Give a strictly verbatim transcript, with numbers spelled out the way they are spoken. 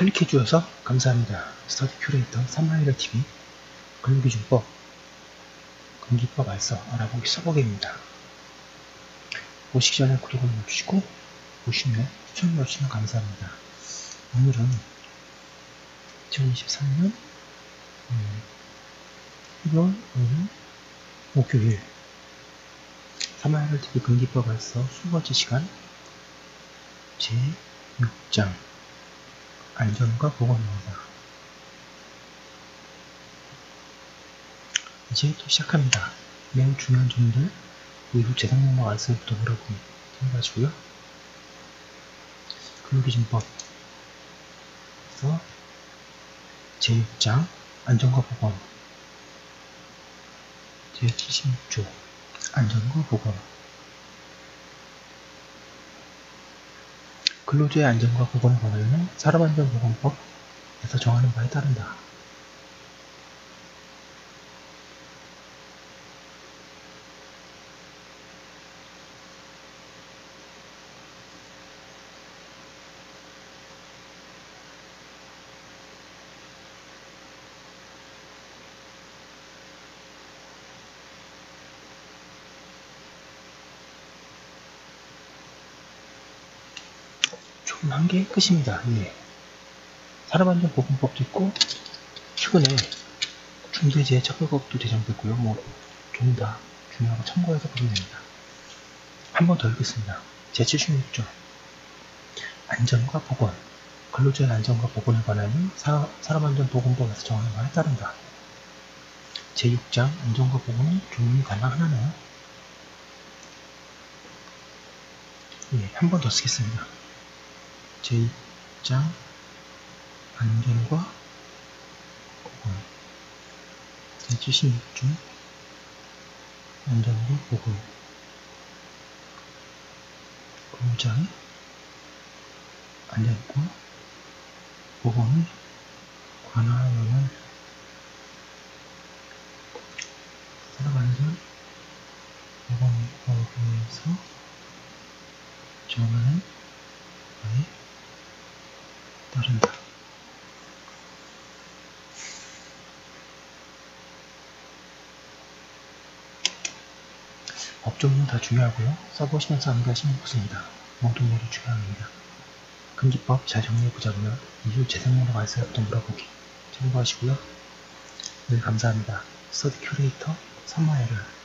클릭해주셔서 감사합니다. 스터디 큐레이터 사마열혈 티비 근로기준법 근기법 알서 알아보기 써보기입니다. 보시기 전에 구독을 눌러주시고 보시면 추천 눌러주시면 감사합니다. 오늘은 이천이십삼 년 일월 오일 목요일 사마열혈 티비 근기법 알서 수번째 시간 제육 장 안전과 보건용사 이제 또 시작합니다. 매우 중요한 점들 이후 재산명령 알서부터 보려고 해가지고요. 근로기준법 그래서 제육 장 안전과 보건 제칠십육 조 안전과 보건 근로자의 안전과 보건에 관하여는 사람안전보건법에서 정하는 바에 따른다. 한 개 끝입니다. 예. 사람안전보건법도 있고, 최근에 중대재해처벌법도 제정됐고요. 뭐, 좀 다 중요한 거 참고해서 보면 됩니다. 한 번 더 읽겠습니다. 제칠십육 조. 안전과 보건. 근로자의 안전과 보건에 관한 사람안전보건법에서 정하는 바에 따른다. 제육 장 안전과 보건은 종이 가능하나요? 예, 한 번 더 쓰겠습니다. 제육 장 안전과 보건 제칠십육 조 안전과 보건 근로자의 안전과 보건에 관하여는 사람안전 보건법에서 정하는 바에 따른다. 업종은 다 중요하고요. 써보시면서 암기하시면 좋습니다. 모두 모두 중요합니다. 근기법 잘 정리해보자고요. 이후 재산명령 알서부터 물어보기 참고하시고요. 늘 감사합니다. 스터디 큐레이터 사마열혈